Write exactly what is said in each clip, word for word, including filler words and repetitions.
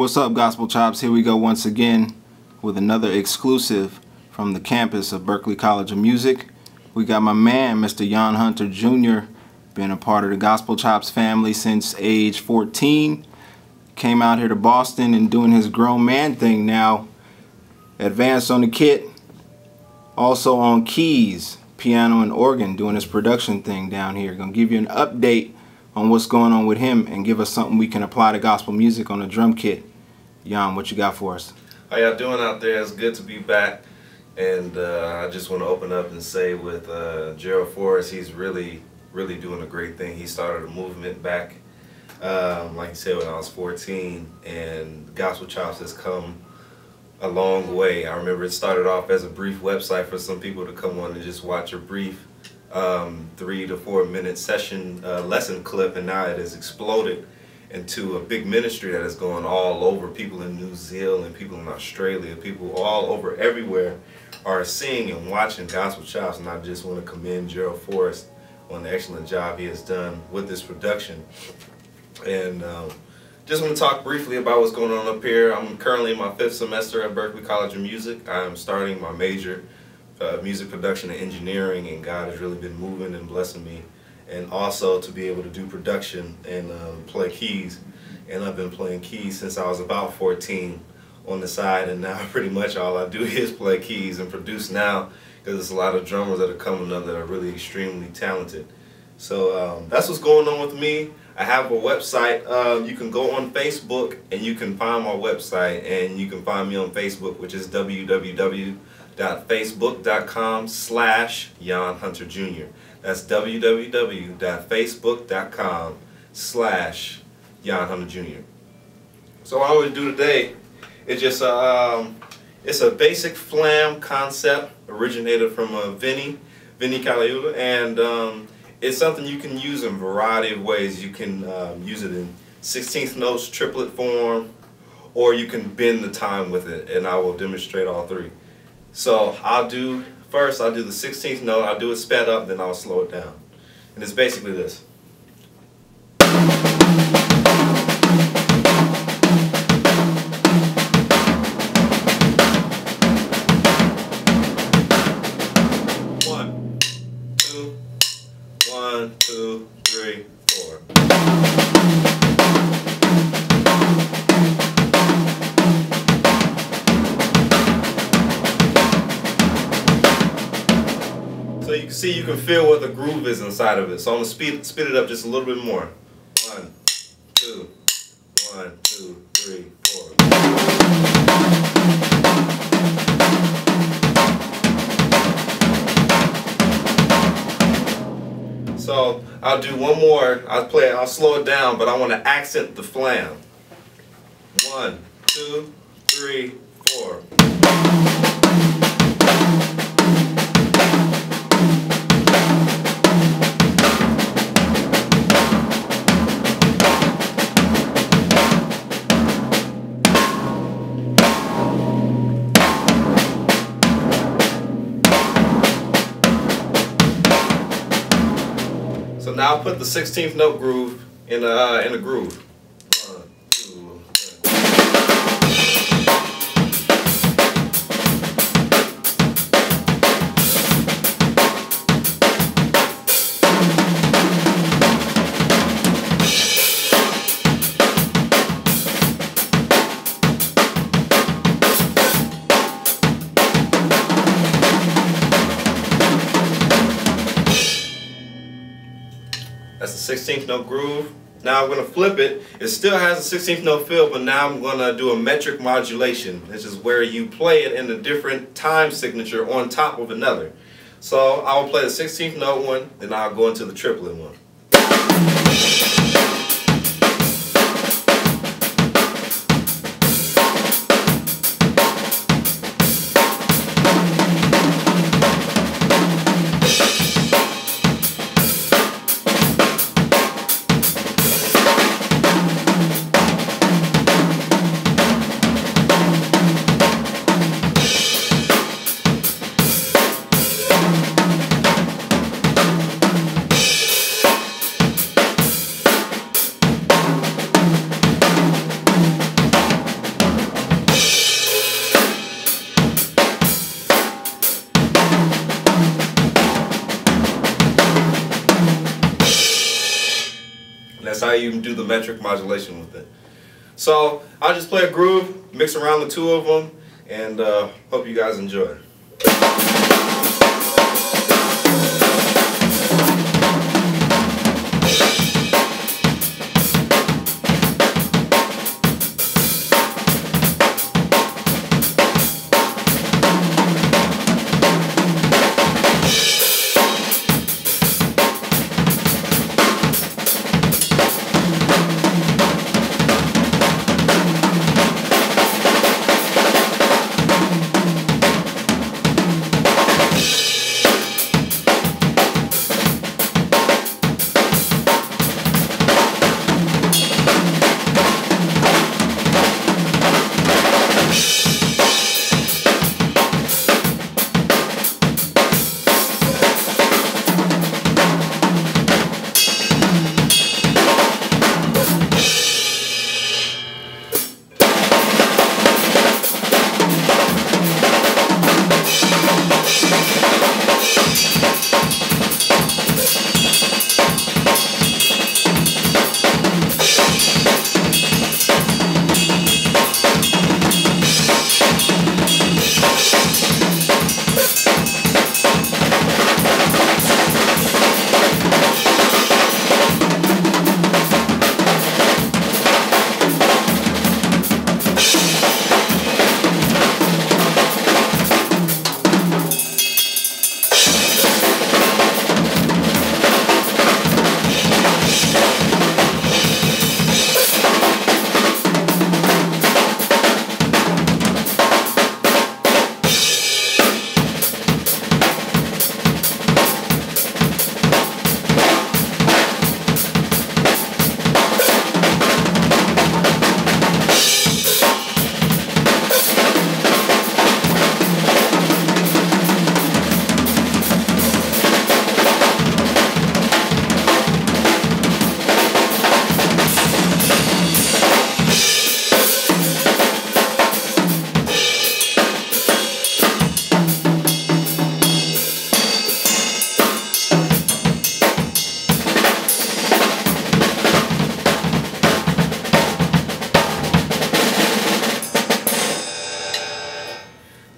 What's up, Gospel Chops? Here we go once again with another exclusive from the campus of Berklee College of Music. We got my man, Mister Yaahn Hunter Junior Been a part of the Gospel Chops family since age fourteen. Came out here to Boston and doing his grown man thing now. Advanced on the kit, also on keys, piano and organ, doing his production thing down here. Gonna give you an update on what's going on with him and give us something we can apply to gospel music on a drum kit. Yaahn, what you got for us? How y'all doing out there? It's good to be back. And uh, I just want to open up and say with uh, Gerald Forrest, he's really, really doing a great thing. He started a movement back, um, like you said, when I was fourteen. And Gospel Chops has come a long way. I remember it started off as a brief website for some people to come on and just watch a brief Um, three to four minute session uh, lesson clip, and now it has exploded into a big ministry that is going all over. People in New Zealand, people in Australia, people all over everywhere are seeing and watching Gospel Chops, and I just want to commend Gerald Forrest on the excellent job he has done with this production. And um, just want to talk briefly about what's going on up here. I'm currently in my fifth semester at Berklee College of Music. I'm starting my major, Uh, music production and engineering, and God has really been moving and blessing me, and also to be able to do production and uh, play keys. And I've been playing keys since I was about fourteen on the side, and now pretty much all I do is play keys and produce now, because there's a lot of drummers that are coming up that are really extremely talented. So um, that's what's going on with me. I have a website. Uh, you can go on Facebook and you can find my website, and you can find me on Facebook, which is w w w dot facebook dot com slash Yaahn Hunter Junior That's w w w dot facebook dot com slash Yaahn Hunter Junior So what I would do today is just a, um, it's a basic flam concept originated from uh, Vinnie, Vinnie Caliuda, and um, it's something you can use in a variety of ways. You can um, use it in sixteenth notes, triplet form, or you can bend the time with it, and I will demonstrate all three. So I'll do, first I'll do the sixteenth note, I'll do it sped up, then I'll slow it down. And it's basically this. One, two, one, two, three, four. So you can see, you can feel what the groove is inside of it. So I'm gonna speed, speed it up just a little bit more. One, two, one, two, three, four. So I'll do one more. I'll play. I'll slow it down, but I want to accent the flam. One, two, three, four. So now I'll put the sixteenth note groove in the, uh, in the groove. One, two, that's the sixteenth note groove. Now I'm going to flip it. It still has a sixteenth note feel, but now I'm going to do a metric modulation. This is where you play it in a different time signature on top of another. So I'll play the sixteenth note one, then I'll go into the triplet one. now you can do the metric modulation with it. So I'll just play a groove, mix around the two of them, and uh, hope you guys enjoy.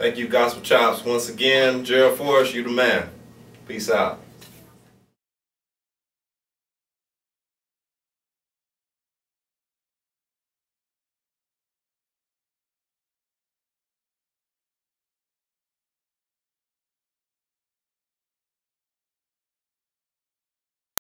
Thank you, Gospel Chops. Once again, Gerald Forrest, you the man. Peace out.